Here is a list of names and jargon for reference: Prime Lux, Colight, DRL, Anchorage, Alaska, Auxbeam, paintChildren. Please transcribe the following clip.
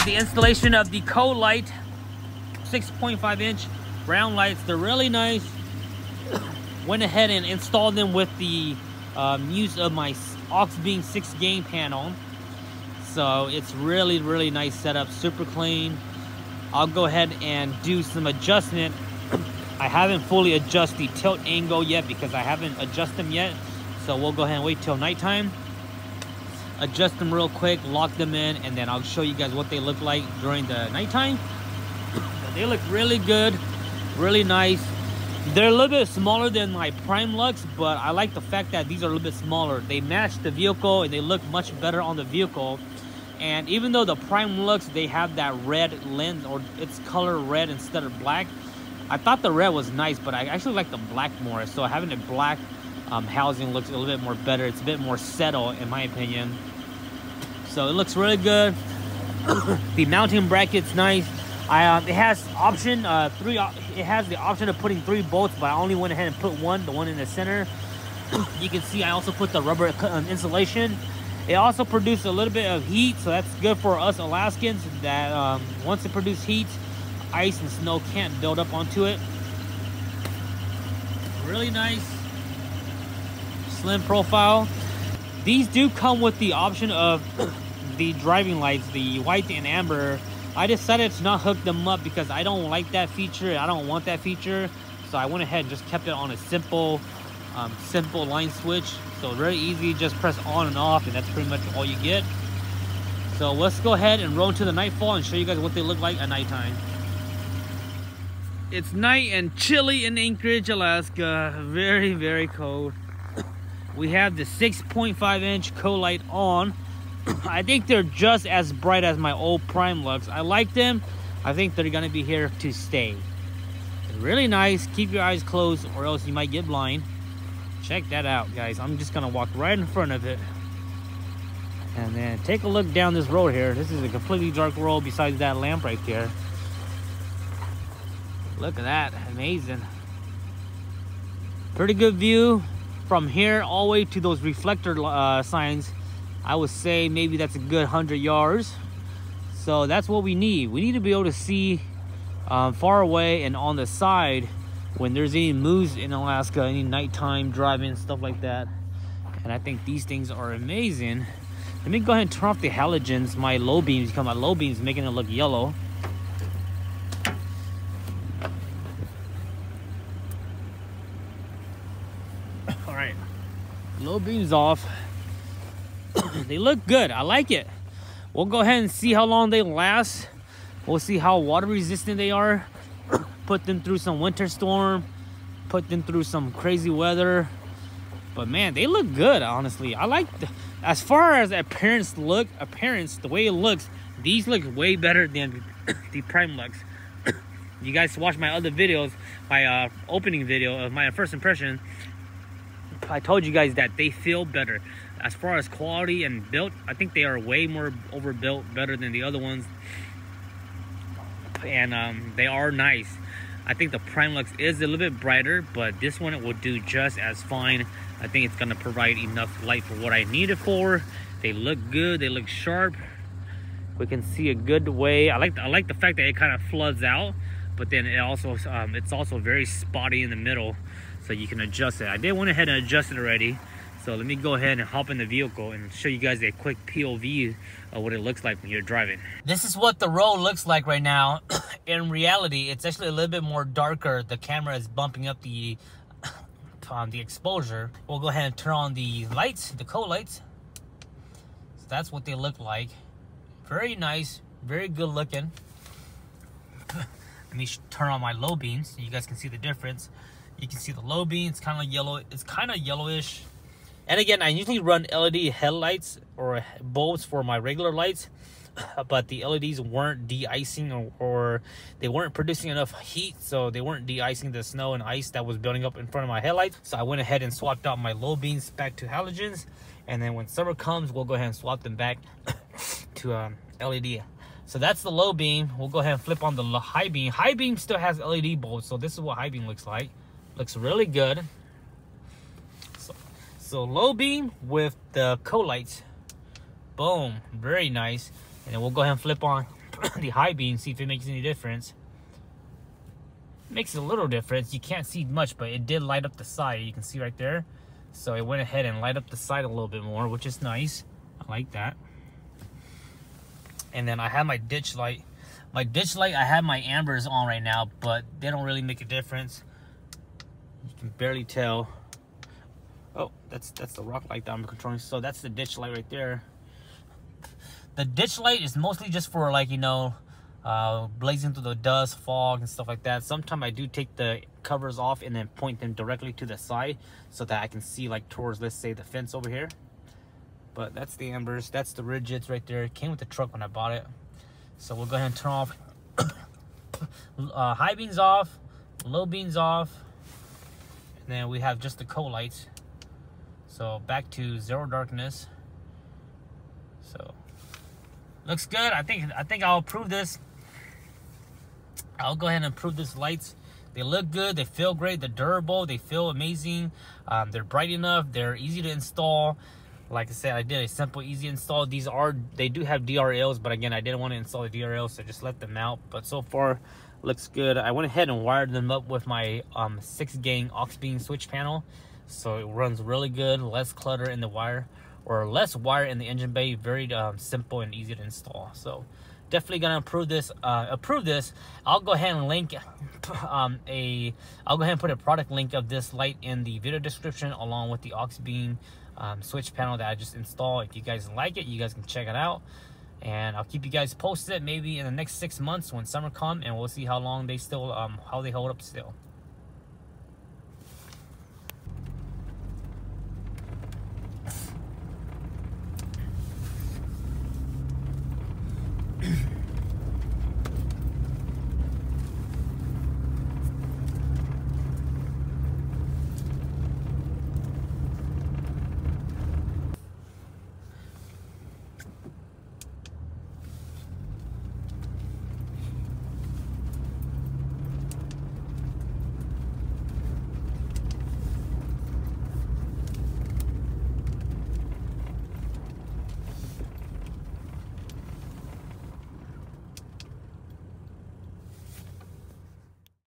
is the installation of the Colight 6.5 inch round lights. They're really nice. Went ahead and installed them with the use of my Auxbeam 6 game panel. So it's really nice setup, super clean. I'll go ahead and do some adjustment. I haven't fully adjusted the tilt angle yet because I haven't adjusted them yet. So we'll go ahead and wait till nighttime. Adjust them real quick, lock them in, and then I'll show you guys what they look like during the nighttime. They look really good, really nice. They're a little bit smaller than my Prime Lux, but I like the fact that these are a little bit smaller. They match the vehicle and they look much better on the vehicle. And even though the Prime Lux, they have that red lens, or it's color red instead of black. I thought the red was nice, but I actually like the black more. So having a black housing looks a little bit more better. It's a bit more settled in my opinion. So it looks really good. The mounting bracket's nice. It has option it has the option of putting 3 bolts, but I only went ahead and put one, the one in the center. You can see I also put the rubber insulation. It also produced a little bit of heat, so that's good for us Alaskans that once it produces heat, ice and snow can't build up onto it. Really nice, slim profile. These do come with the option of the driving lights, the white and amber. I decided to not hook them up because I don't like that feature. I don't want that feature. So I went ahead and just kept it on a simple, simple line switch. So very easy, just press on and off, and that's pretty much all you get. So let's go ahead and roll into the nightfall and show you guys what they look like at nighttime. It's night and chilly in Anchorage, Alaska. Very cold. We have the 6.5 inch Colight on. I think they're just as bright as my old Prime Lux. I like them. I think they're gonna be here to stay. They're really nice. Keep your eyes closed or else you might get blind. Check that out, guys. I'm just gonna walk right in front of it and then take a look down this road here. This is a completely dark road besides that lamp right there. Look at that, amazing. Pretty good view from here all the way to those reflector signs. I would say maybe that's a good 100 yards. So that's what we need. We need to be able to see far away and on the side when there's any moves in Alaska, any nighttime driving, stuff like that. And I think these things are amazing. Let me go ahead and turn off the halogens, my low beams, because my low beams making it look yellow. All right, low beams off. They look good. I like it. We'll go ahead and see how long they last. We'll see how water resistant they are. Put them through some winter storm, put them through some crazy weather. But man, they look good, honestly. I like as far as appearance the way it looks, these look way better than the Prime Lux. You guys watch my other videos, my opening video of my first impression. I told you guys that they feel better. As far as quality and built, I think they are way more overbuilt, better than the other ones. And they are nice. I think the Prime Lux is a little bit brighter, but this one will do just as fine. I think it's gonna provide enough light for what I need it for. They look good, they look sharp. We can see a good way. I like the fact that it kind of floods out, but then it also it's also very spotty in the middle, so you can adjust it. I did went ahead and adjust it already. So let me go ahead and hop in the vehicle and show you guys a quick POV of what it looks like when you're driving. This is what the road looks like right now. In reality, it's actually a little bit more darker. The camera is bumping up the exposure. We'll go ahead and turn on the lights, the co-lights. So that's what they look like. Very nice, very good looking. Let me turn on my low beams so you guys can see the difference. You can see the low beams, kind of yellow. It's kind of yellowish. And again, I usually run LED headlights or bulbs for my regular lights, but the LEDs weren't de-icing or they weren't producing enough heat, so they weren't de-icing the snow and ice that was building up in front of my headlights. So I went ahead and swapped out my low beams back to halogens, and then when summer comes, we'll go ahead and swap them back to LED. So that's the low beam. We'll go ahead and flip on the high beam. High beam still has LED bulbs, so this is what high beam looks like. Looks really good. So low beam with the co-lights, boom, very nice. And then we'll go ahead and flip on the high beam, see if it makes any difference. It makes a little difference. You can't see much, but it did light up the side. You can see right there. So it went ahead and light up the side a little bit more, which is nice. I like that. And then I have my ditch light. My ditch light, I have my ambers on right now, but they don't really make a difference. You can barely tell. Oh, that's the rock light that I'm controlling. So that's the ditch light right there. The ditch light is mostly just for, like, you know, blazing through the dust, fog, and stuff like that. Sometimes I do take the covers off and then point them directly to the side so that I can see, like, towards, let's say, the fence over here. But that's the ambers. That's the rigids right there. It came with the truck when I bought it. So we'll go ahead and turn off high beams off, low beams off, and then we have just the Colights. So back to zero darkness. So looks good. I think I'll approve this. I'll go ahead and approve these lights. They look good. They feel great. They're durable. They feel amazing. They're bright enough. They're easy to install. Like I said, I did a simple, easy install. These are, they do have DRLs, but again, I didn't want to install the DRLs, so just let them out. But so far, looks good. I went ahead and wired them up with my 6-gang Auxbeam switch panel. So it runs really good, less clutter in the wire, or less wire in the engine bay. Very simple and easy to install. So definitely gonna approve this. I'll go ahead and link I'll go ahead and put a product link of this light in the video description, along with the Auxbeam switch panel that I just installed. If you guys like it, you guys can check it out, and I'll keep you guys posted, maybe in the next 6 months when summer comes, and we'll see how long they still how they hold up still.